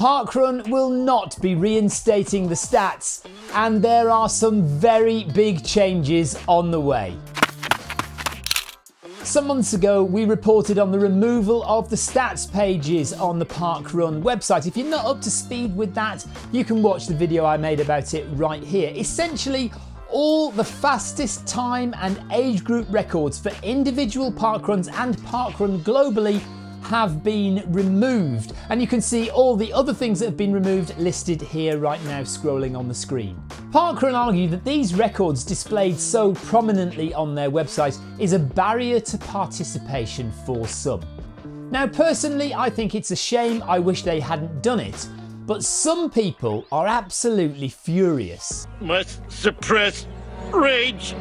Parkrun will not be reinstating the stats, and there are some very big changes on the way. Some months ago, we reported on the removal of the stats pages on the Parkrun website. If you're not up to speed with that, you can watch the video I made about it right here. Essentially, all the fastest time and age group records for individual parkruns and parkrun globally have been removed, and you can see all the other things that have been removed listed here right now, scrolling on the screen. Parkrun argue that these records displayed so prominently on their website is a barrier to participation for some. Now, personally, I think it's a shame. I wish they hadn't done it, but some people are absolutely furious. Must suppress rage.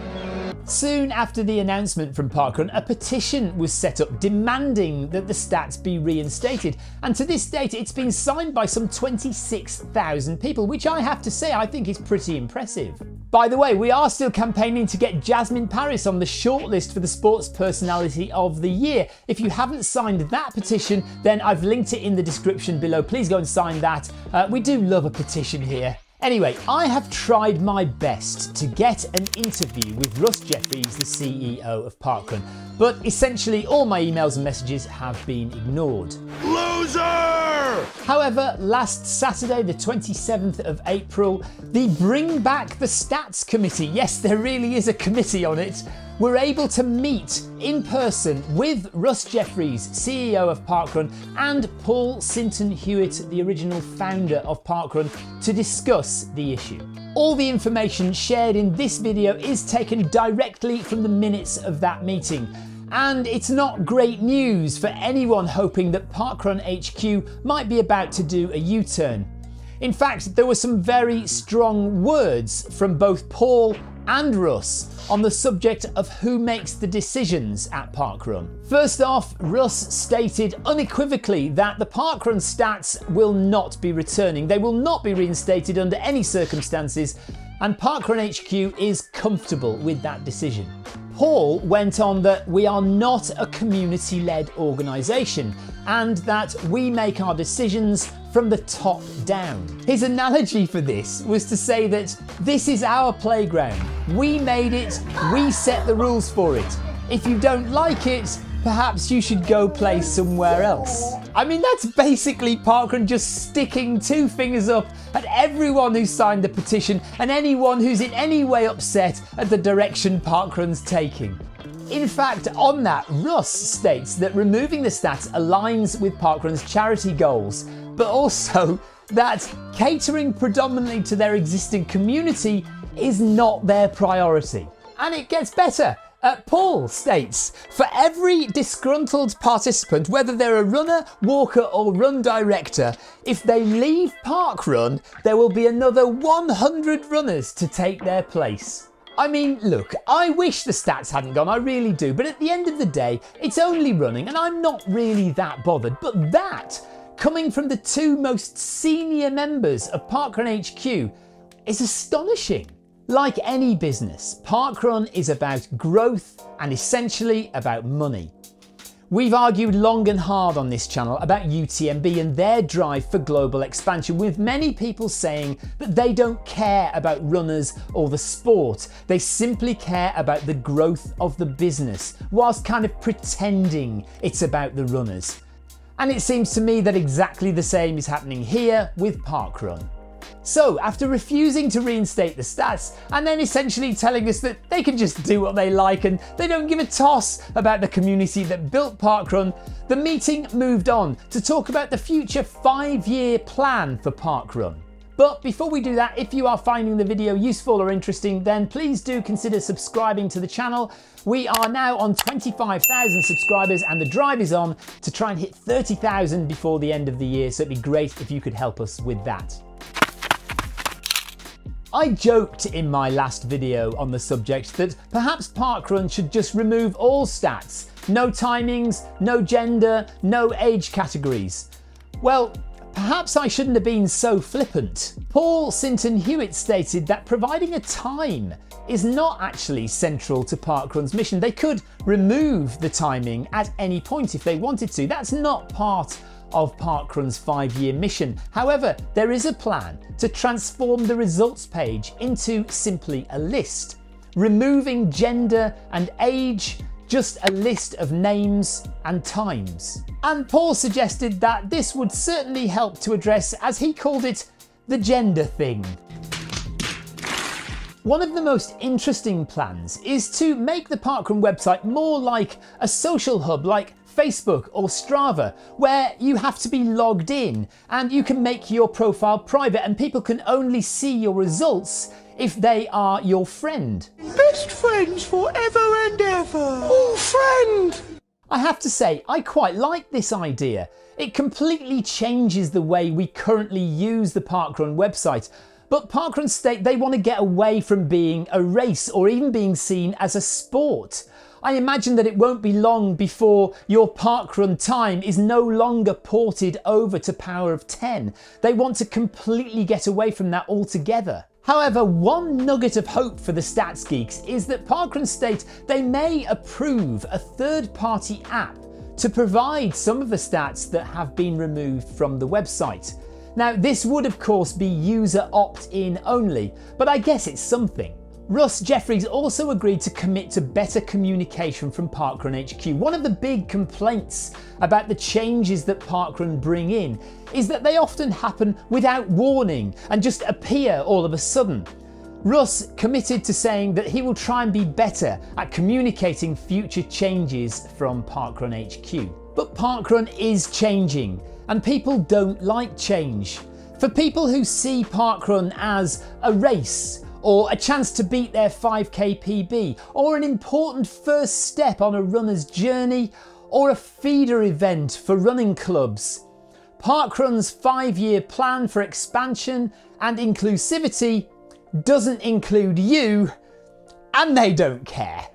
Soon after the announcement from Parkrun, a petition was set up demanding that the stats be reinstated, and to this date it's been signed by some 26,000 people, which I have to say I think is pretty impressive. By the way, we are still campaigning to get Jasmin Paris on the shortlist for the Sports Personality of the Year. If you haven't signed that petition, then I've linked it in the description below. Please go and sign that. We do love a petition here. Anyway, I have tried my best to get an interview with Russ Jeffries, the CEO of Parkrun, but essentially all my emails and messages have been ignored. Loser! However, last Saturday, the 27th of April, the Bring Back the Stats Committee, yes, there really is a committee on it, were able to meet in person with Russ Jeffries, CEO of Parkrun, and Paul Sinton-Hewitt, the original founder of Parkrun, to discuss the issue. All the information shared in this video is taken directly from the minutes of that meeting. And it's not great news for anyone hoping that Parkrun HQ might be about to do a U-turn. In fact, there were some very strong words from both Paul and Russ on the subject of who makes the decisions at Parkrun. First off, Russ stated unequivocally that the Parkrun stats will not be returning. They will not be reinstated under any circumstances, and Parkrun HQ is comfortable with that decision. Paul went on that we are not a community-led organisation and that we make our decisions from the top down. His analogy for this was to say that this is our playground. We made it, we set the rules for it. If you don't like it, perhaps you should go play somewhere else. I mean, that's basically Parkrun just sticking two fingers up at everyone who signed the petition and anyone who's in any way upset at the direction Parkrun's taking. In fact, on that, Russ states that removing the stats aligns with Parkrun's charity goals, but also that catering predominantly to their existing community is not their priority. And it gets better. Paul states, for every disgruntled participant, whether they're a runner, walker or run director, if they leave Parkrun, there will be another 100 runners to take their place. I mean, look, I wish the stats hadn't gone, I really do, but at the end of the day, it's only running and I'm not really that bothered. But that, coming from the two most senior members of Parkrun HQ, is astonishing. Like any business, Parkrun is about growth and essentially about money. We've argued long and hard on this channel about UTMB and their drive for global expansion, with many people saying that they don't care about runners or the sport. They simply care about the growth of the business, whilst kind of pretending it's about the runners. And it seems to me that exactly the same is happening here with Parkrun. So, after refusing to reinstate the stats and then essentially telling us that they can just do what they like and they don't give a toss about the community that built Parkrun, the meeting moved on to talk about the future five-year plan for Parkrun. But before we do that, if you are finding the video useful or interesting, then please do consider subscribing to the channel. We are now on 25,000 subscribers and the drive is on to try and hit 30,000 before the end of the year, so it'd be great if you could help us with that. I joked in my last video on the subject that perhaps Parkrun should just remove all stats. No timings, no gender, no age categories. Well, perhaps I shouldn't have been so flippant. Paul Sinton-Hewitt stated that providing a time is not actually central to Parkrun's mission. They could remove the timing at any point if they wanted to. That's not part of Parkrun's 5-year mission. However, there is a plan to transform the results page into simply a list, removing gender and age, just a list of names and times. And Paul suggested that this would certainly help to address, as he called it, the gender thing. One of the most interesting plans is to make the Parkrun website more like a social hub like Facebook or Strava, where you have to be logged in and you can make your profile private and people can only see your results if they are your friend. Best friends forever and ever. Oh, friend! I have to say, I quite like this idea. It completely changes the way we currently use the Parkrun website. But Parkrun state they want to get away from being a race or even being seen as a sport. I imagine that it won't be long before your Parkrun time is no longer ported over to Power of 10. They want to completely get away from that altogether. However, one nugget of hope for the stats geeks is that Parkrun state they may approve a third-party app to provide some of the stats that have been removed from the website. Now, this would of course be user opt-in only, but I guess it's something. Russ Jeffries also agreed to commit to better communication from Parkrun HQ. One of the big complaints about the changes that Parkrun bring in is that they often happen without warning and just appear all of a sudden. Russ committed to saying that he will try and be better at communicating future changes from Parkrun HQ. But Parkrun is changing, and people don't like change. For people who see Parkrun as a race, or a chance to beat their 5k PB, or an important first step on a runner's journey, or a feeder event for running clubs, Parkrun's 5-year plan for expansion and inclusivity doesn't include you, and they don't care.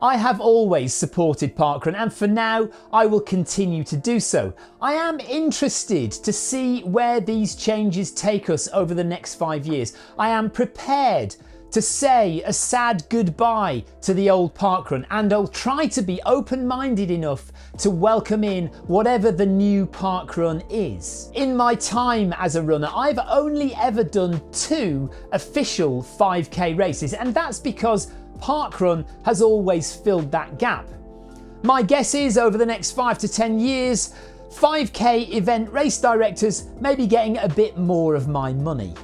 I have always supported Parkrun, and for now, I will continue to do so. I am interested to see where these changes take us over the next 5 years. I am prepared to say a sad goodbye to the old Parkrun, and I'll try to be open-minded enough to welcome in whatever the new Parkrun is. In my time as a runner, I've only ever done 2 official 5k races, and that's because Parkrun has always filled that gap. My guess is over the next 5 to 10 years, 5k event race directors may be getting a bit more of my money.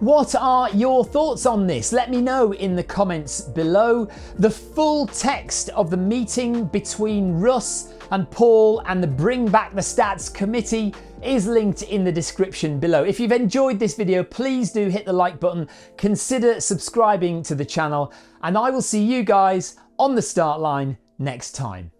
What are your thoughts on this? Let me know in the comments below. The full text of the meeting between Russ and Paul and the Bring Back the Stats Committee is linked in the description below. If you've enjoyed this video, please do hit the like button, consider subscribing to the channel, and I will see you guys on the start line next time.